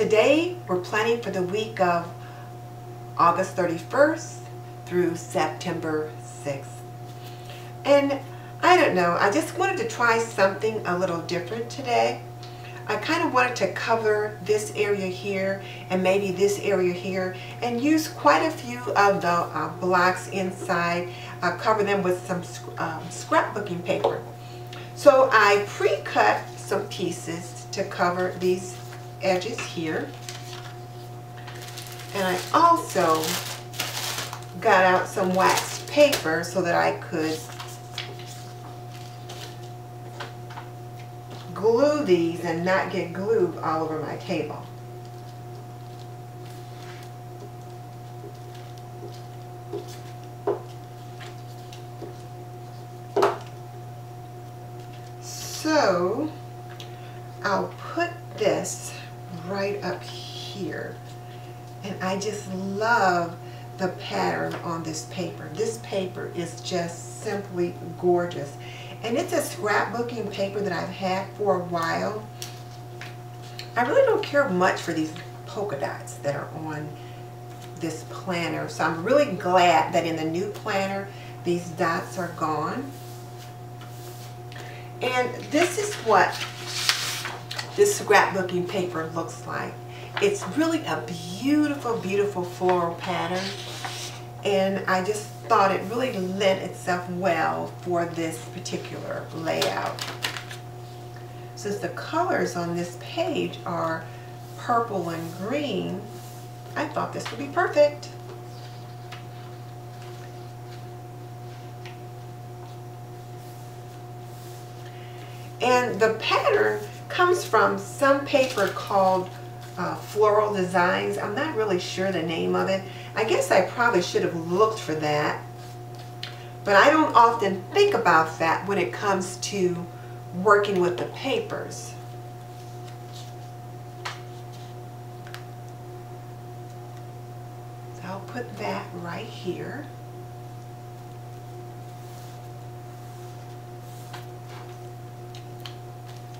Today we're planning for the week of August 31st through September 6th. And I don't know, I just wanted to try something a little different today. I kind of wanted to cover this area here and maybe this area here and use quite a few of the blocks inside, cover them with some scrapbooking paper. So I pre-cut some pieces to cover these edges here. And I also got out some waxed paper so that I could glue these and not get glue all over my table. So I'll put this right up here, and I just love the pattern on this paper. This paper is just simply gorgeous. And it's a scrapbooking paper that I've had for a while. I really don't care much for these polka dots that are on this planner. So I'm really glad that in the new planner, these dots are gone. And this is what this scrapbooking paper looks like. It's really a beautiful, beautiful floral pattern. And I just thought it really lent itself well for this particular layout. Since the colors on this page are purple and green, I thought this would be perfect. And the pattern comes from some paper called Floral Designs. I'm not really sure the name of it. I guess I probably should have looked for that, but I don't often think about that when it comes to working with the papers. So I'll put that right here.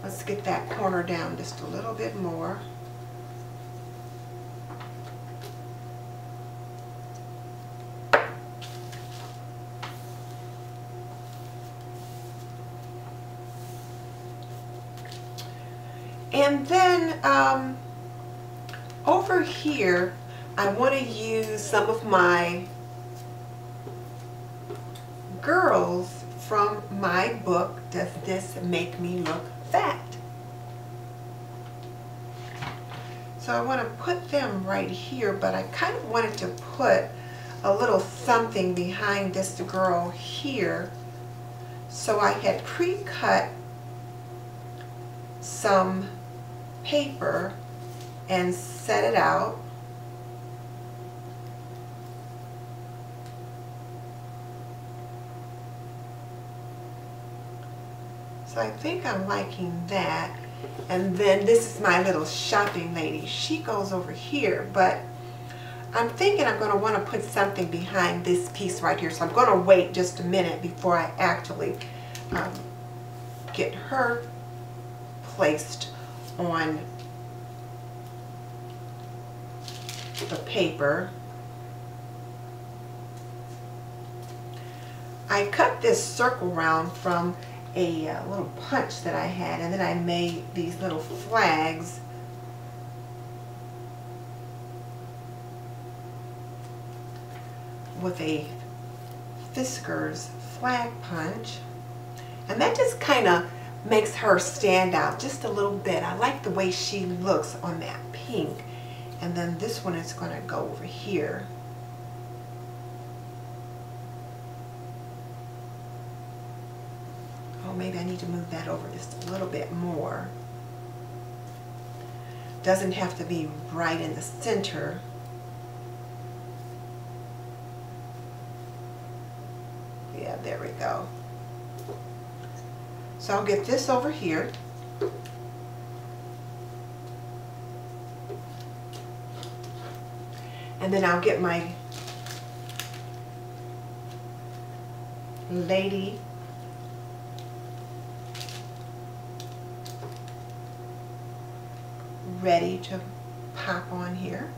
Let's get that corner down just a little bit more. And then over here, I want to use some of my girls from my book, Does This Make Me Look Fat? So I want to put them right here, but I kind of wanted to put a little something behind this girl here. So I had pre-cut some paper and set it out. So I think I'm liking that. And then this is my little shopping lady. She goes over here, but I'm thinking I'm going to want to put something behind this piece right here. So I'm going to wait just a minute before I actually get her placed on the paper. I cut this circle round from a little punch that I had, and then I made these little flags. With a Fiskars flag punch, and that just kind of makes her stand out just a little bit. I like the way she looks on that pink. And then this one is going to go over here. Oh, maybe I need to move that over just a little bit more. Doesn't have to be right in the center. Yeah, there we go. So I'll get this over here. And then I'll get my lady ready to pop on here.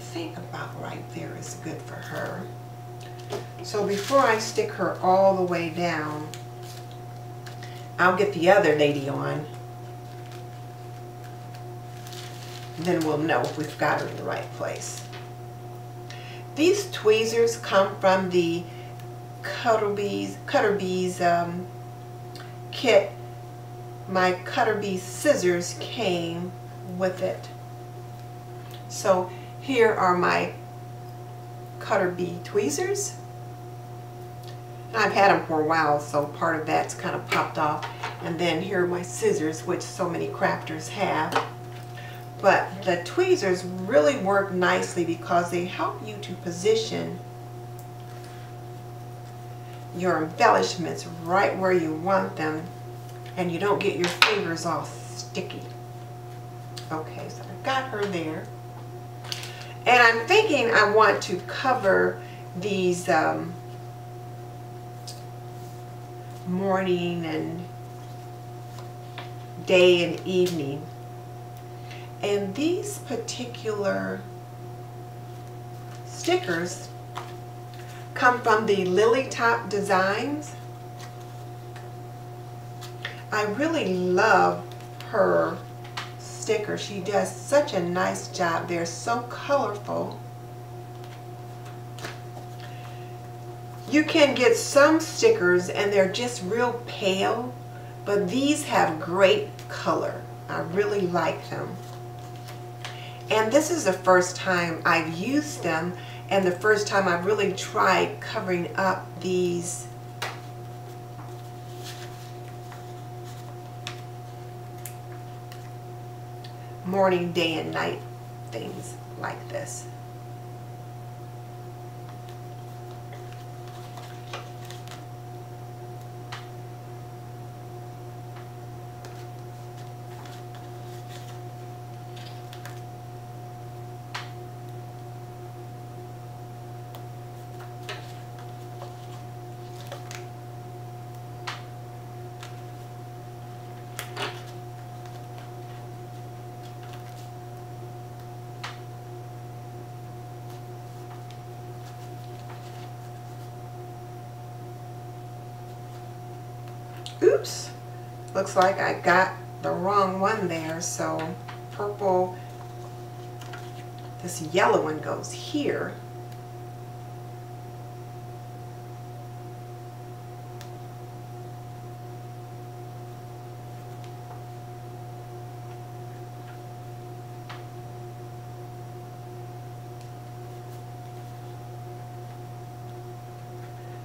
Think about right there is good for her. So before I stick her all the way down, I'll get the other lady on. Then we'll know if we've got her in the right place. These tweezers come from the Cutter Bee's kit. My Cutter Bee's scissors came with it. So here are my Cutter Bee tweezers. And I've had them for a while, so part of that's kind of popped off. And then here are my scissors, which so many crafters have. But the tweezers really work nicely because they help you to position your embellishments right where you want them, and you don't get your fingers all sticky. Okay, so I've got her there. And I'm thinking I want to cover these morning and day and evening. And these particular stickers come from the Lily Top Designs. I really love her sticker. She does such a nice job. They're so colorful. You can get some stickers and they're just real pale, but these have great color. I really like them. And this is the first time I've used them and the first time I've really tried covering up these morning, day, and night things like this. Oops, looks like I got the wrong one there. So purple, this yellow one goes here.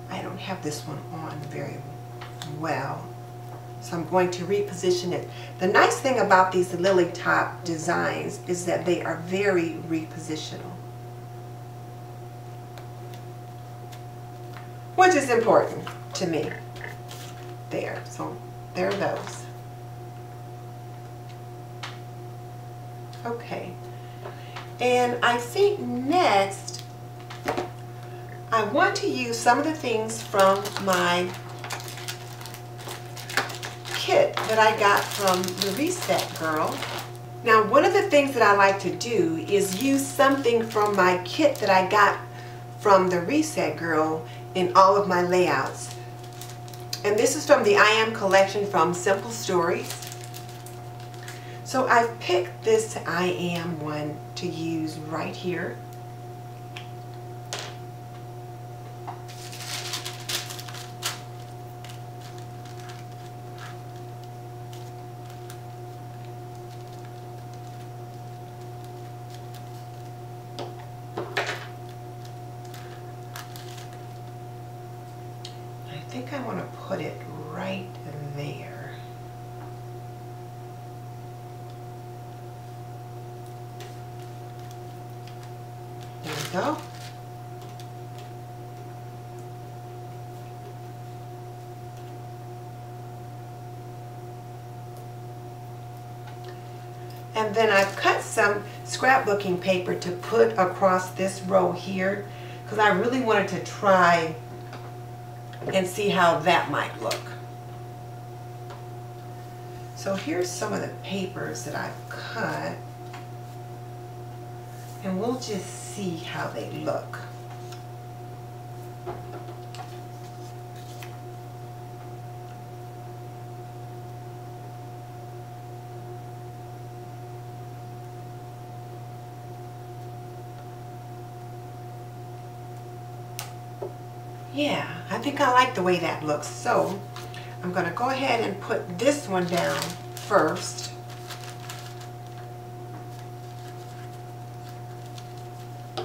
I don't have this one on very well. So I'm going to reposition it. The nice thing about these Lily Top Designs is that they are very repositional, which is important to me. There, so there are those. Okay, and I think next I want to use some of the things from my kit that I got from the Reset Girl. Now, one of the things that I like to do is use something from my kit that I got from the Reset Girl in all of my layouts. And this is from the I Am collection from Simple Stories. So I've picked this I Am one to use right here. I think I want to put it right there. There we go. And then I've cut some scrapbooking paper to put across this row here. because I really wanted to try and see how that might look. So here's some of the papers that I've cut, and we'll just see how they look. Yeah, I think I like the way that looks, so I'm going to go ahead and put this one down first. And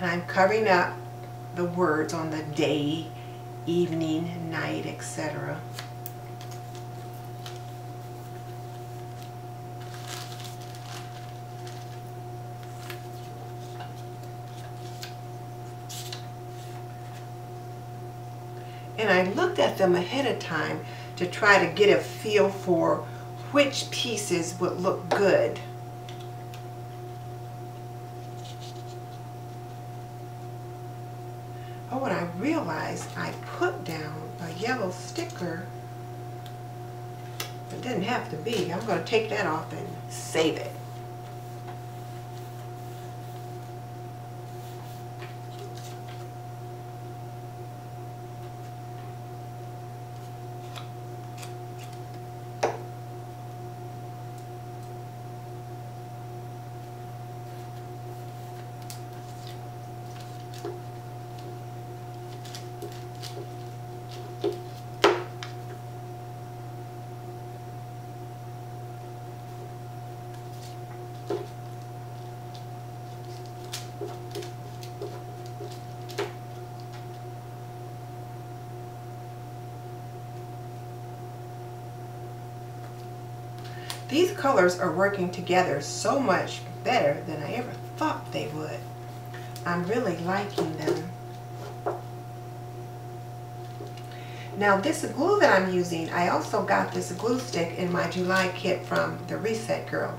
I'm covering up the words on the day, evening, night, etc. And I looked at them ahead of time to try to get a feel for which pieces would look good. Oh, and I realized I put down a yellow sticker. It didn't have to be. I'm going to take that off and save it. These colors are working together so much better than I ever thought they would. I'm really liking them. Now this glue that I'm using, I also got this glue stick in my July kit from the Reset Girl.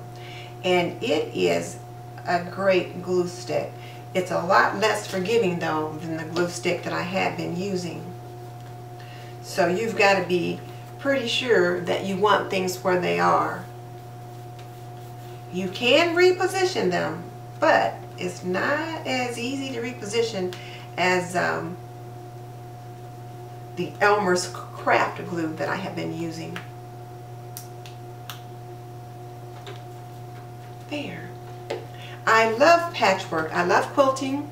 And it is a great glue stick. It's a lot less forgiving though than the glue stick that I have been using. So you've got to be pretty sure that you want things where they are. You can reposition them, but it's not as easy to reposition as the Elmer's craft glue that I have been using. There. I love patchwork. I love quilting,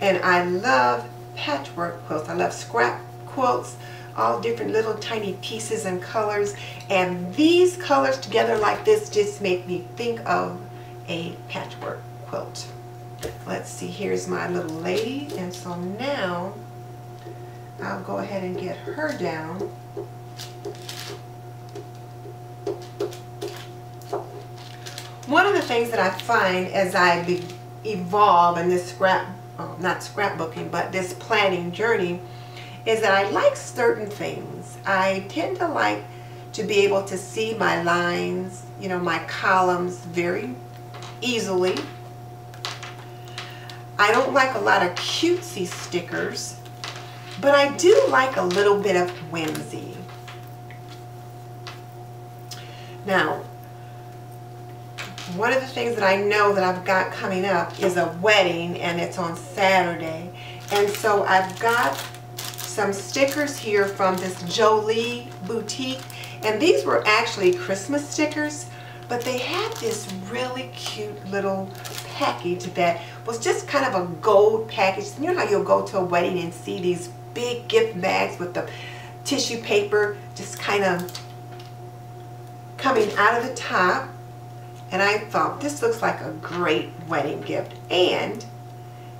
and I love patchwork quilts. I love scrap quilts, all different little tiny pieces and colors, and these colors together like this just make me think of a patchwork quilt. Let's see, here's my little lady, and so now I'll go ahead and get her down. One of the things that I find as I evolve in this this planning journey is that I like certain things. I tend to like to be able to see my lines, you know, my columns very easily. I don't like a lot of cutesy stickers, but I do like a little bit of whimsy. Now, one of the things that I know that I've got coming up is a wedding, and it's on Saturday. And so I've got some stickers here from this Jolie boutique, and these were actually Christmas stickers, but they had this really cute little package that was just kind of a gold package. You know how you'll go to a wedding and see these big gift bags with the tissue paper just kind of coming out of the top, and I thought this looks like a great wedding gift, and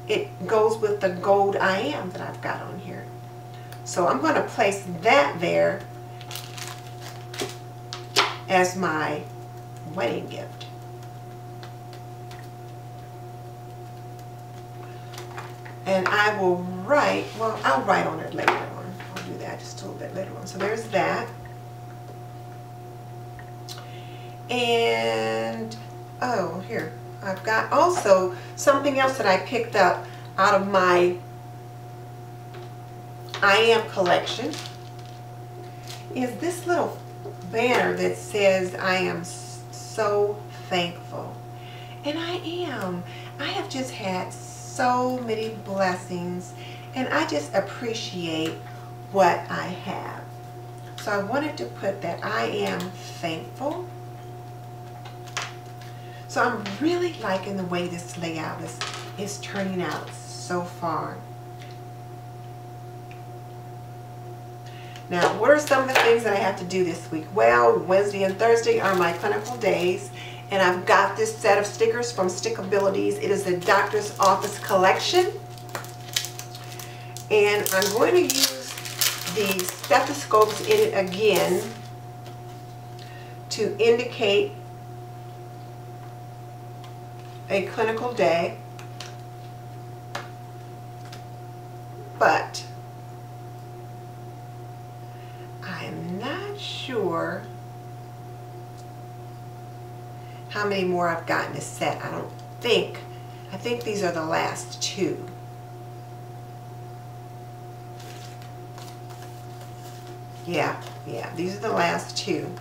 it goes with the gold I am that I've got on here. So I'm going to place that there as my wedding gift. And I will write, well, I'll write on it later on. I'll do that just a little bit later on. So there's that. And oh, here I've got also something else that I picked up out of my I Am collection. Is this little banner that says I am so thankful. And I am. I have just had so many blessings, and I just appreciate what I have. So I wanted to put that I am thankful. So I'm really liking the way this layout is turning out so far. Now, what are some of the things that I have to do this week? Well, Wednesday and Thursday are my clinical days, and I've got this set of stickers from StickAbilities. It is the doctor's office collection, and I'm going to use the stethoscopes in it again to indicate a clinical day, but I'm not sure how many more I've got in this set. I think these are the last two. Yeah, these are the last two.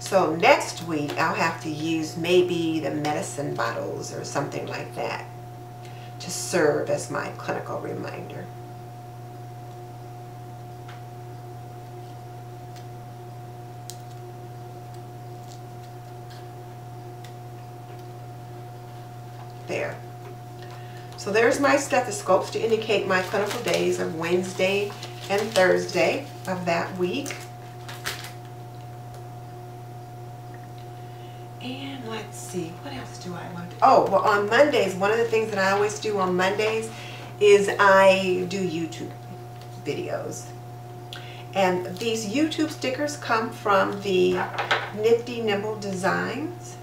So next week I'll have to use maybe the medicine bottles or something like that to serve as my clinical reminder. There. So there's my stethoscopes to indicate my clinical days of Wednesday and Thursday of that week. And let's see, what else do I want to do? Oh, well, on Mondays, one of the things that I always do on Mondays is I do YouTube videos. And these YouTube stickers come from the Nifty Nimble Designs.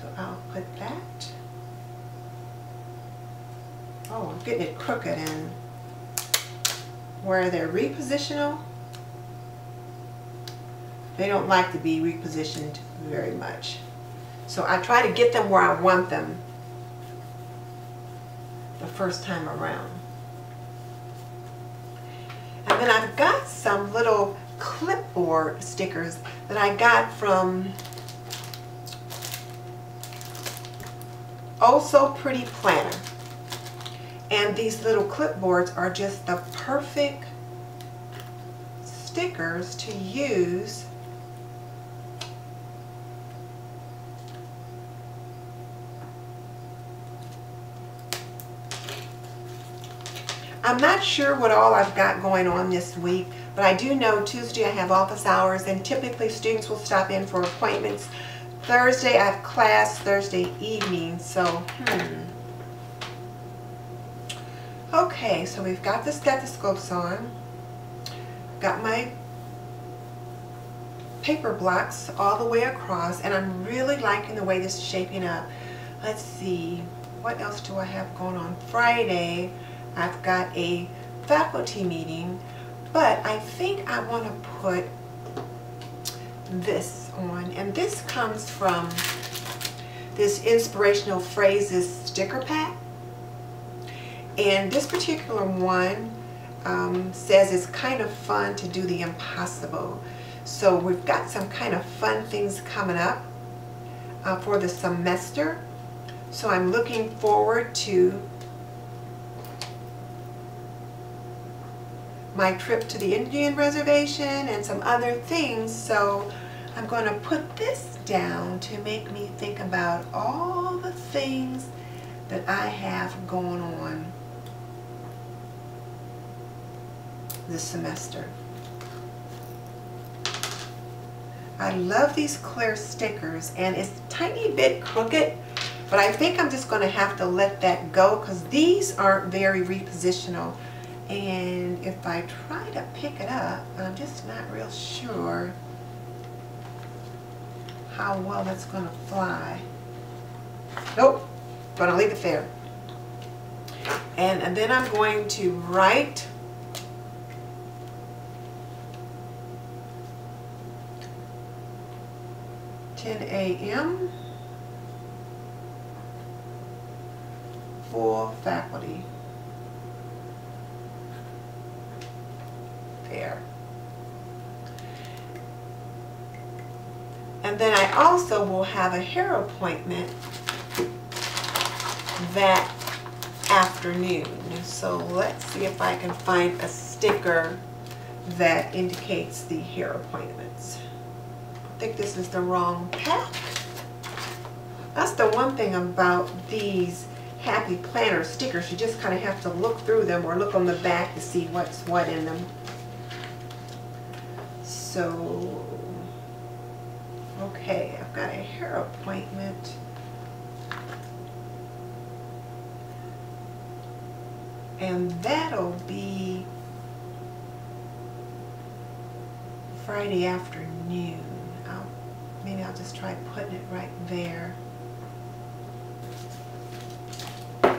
So I'll put that. Oh, I'm getting it crooked and where they're repositional. They don't like to be repositioned very much. So I try to get them where I want them the first time around. And then I've got some little clipboard stickers that I got from Oh So Pretty Planner. And these little clipboards are just the perfect stickers to use . I'm not sure what all I've got going on this week, but I do know Tuesday I have office hours, and typically students will stop in for appointments. Thursday I have class Thursday evening, so Okay, so we've got the stethoscopes on. Got my paper blocks all the way across, and I'm really liking the way this is shaping up. Let's see, what else do I have going on? Friday, I've got a faculty meeting, but I think I want to put this on, and this comes from this Inspirational Phrases sticker pack, and this particular one says it's kind of fun to do the impossible. So we've got some kind of fun things coming up for the semester, so I'm looking forward to my trip to the Indian reservation and some other things. So I'm going to put this down to make me think about all the things that I have going on this semester. I love these clear stickers, and it's a tiny bit crooked, but I think I'm just going to have to let that go because these aren't very repositional. And if I try to pick it up, I'm just not real sure how well that's going to fly. Nope, going to leave it there. And then I'm going to write "10 a.m. for faculty." There. And then I also will have a hair appointment that afternoon. So let's see if I can find a sticker that indicates the hair appointments. I think this is the wrong pack. That's the one thing about these Happy Planner stickers. You just kind of have to look through them or look on the back to see what's what in them. So, okay, I've got a hair appointment. And that'll be Friday afternoon. Maybe I'll just try putting it right there. Let's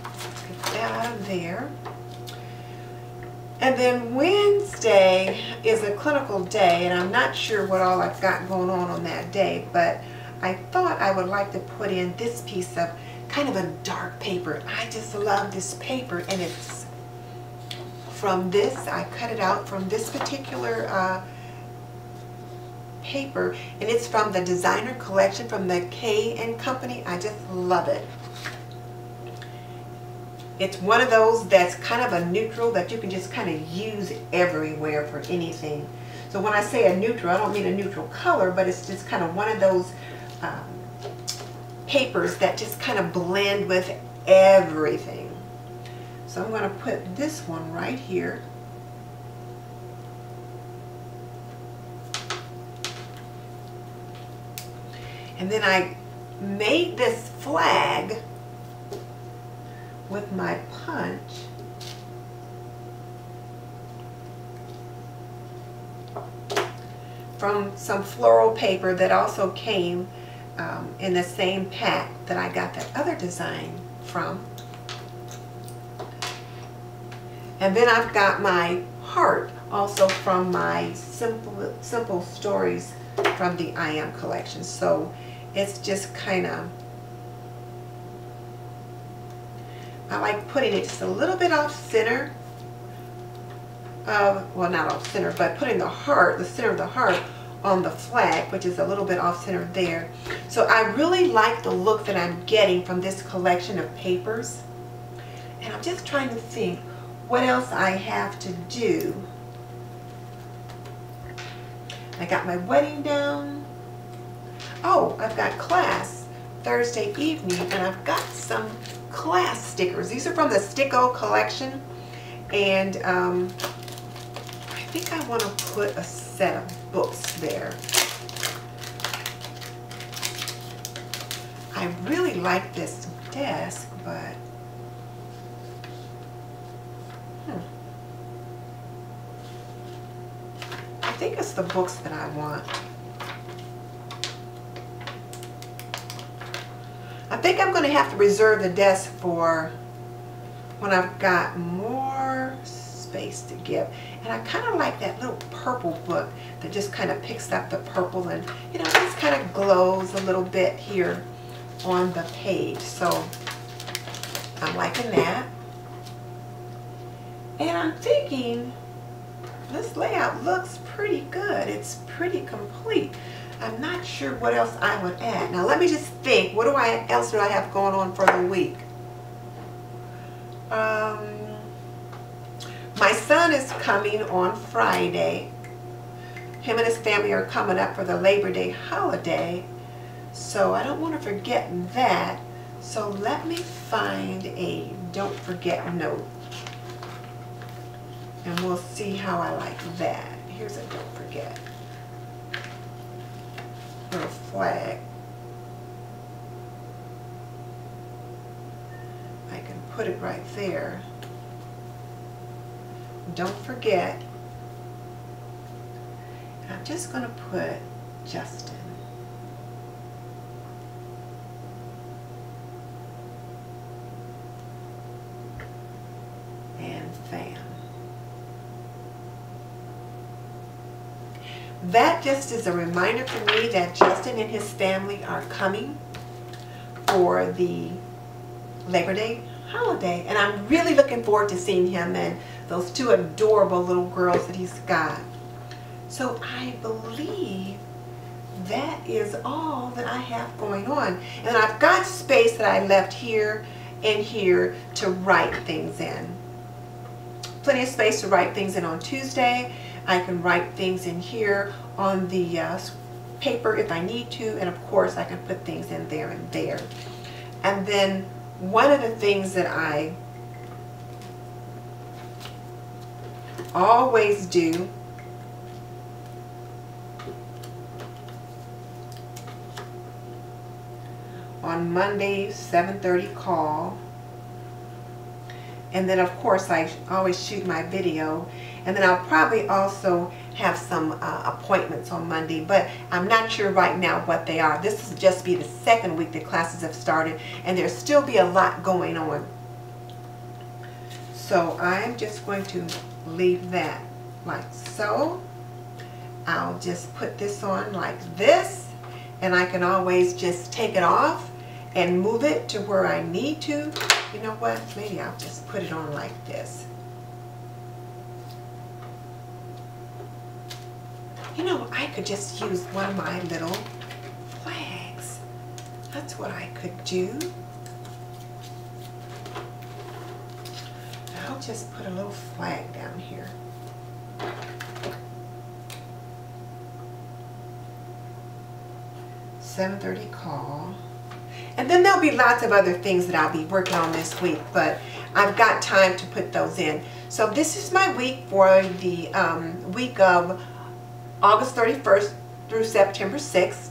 get that out of there. And then Wednesday is a clinical day, and I'm not sure what all I've got going on that day, but I thought I would like to put in this piece of kind of a dark paper. I just love this paper, and it's from this. I cut it out from this particular paper, and it's from the designer collection from the K and Company. I just love it. It's one of those that's kind of a neutral that you can just kind of use everywhere for anything. So when I say a neutral, I don't mean a neutral color, but it's just kind of one of those papers that just kind of blend with everything. So I'm going to put this one right here. And then I made this flag with my punch. From some floral paper that also came in the same pack that I got that other design from. And then I've got my heart also from my Simple Stories from the I Am collection. So it's just kind of, I like putting it just a little bit off center of, well, not off center, but putting the heart, the center of the heart on the flag, which is a little bit off center there. So I really like the look that I'm getting from this collection of papers. And I'm just trying to think what else I have to do. I got my wedding down. Oh, I've got class Thursday evening, and I've got some class stickers. These are from the Sticko collection, and I think I want to put a set of books there. I really like this desk, but I think it's the books that I want. I think I'm going to have to reserve the desk for when I've got more space to give. And I kind of like that little purple book that just kind of picks up the purple and, you know, just kind of glows a little bit here on the page. So I'm liking that. And I'm thinking this layout looks pretty good. It's pretty complete. I'm not sure what else I would add. Now let me just think. What else do I have going on for the week? My son is coming on Friday. Him and his family are coming up for the Labor Day holiday. So I don't want to forget that. So let me find a don't forget note. And we'll see how I like that. Here's a don't forget. Little flag. I can put it right there. Don't forget. And I'm just going to put Justin. fan. That just is a reminder for me that Justin and his family are coming for the Labor Day holiday, and I'm really looking forward to seeing him and those two adorable little girls that he's got. So I believe that is all that I have going on, and I've got space that I left here and here to write things in. Plenty of space to write things in on Tuesday. I can write things in here on the paper if I need to, and of course I can put things in there and there. And then one of the things that I always do on Monday 7:30 call, and then of course I always shoot my video, and then I'll probably also have some appointments on Monday, but I'm not sure right now what they are. This will just be the second week that classes have started, and there'll still be a lot going on. So I'm just going to leave that like so. I'll just put this on like this, and I can always just take it off and move it to where I need to. You know what? Maybe I'll just put it on like this. You know, I could just use one of my little flags. That's what I could do. I'll just put a little flag down here. $7:30 call. And then there'll be lots of other things that I'll be working on this week, but I've got time to put those in. So this is my week for the week of August 31st through September 6th.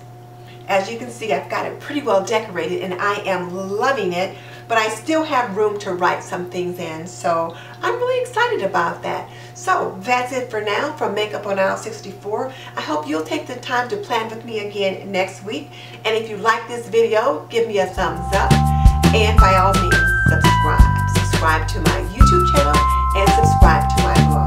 As you can see, I've got it pretty well decorated, and I am loving it, but I still have room to write some things in, so I'm really excited about that. So that's it for now from Makeup on Aisle 64. I hope you'll take the time to plan with me again next week, and if you like this video, give me a thumbs up, and by all means, subscribe. Subscribe to my YouTube channel and subscribe to my blog.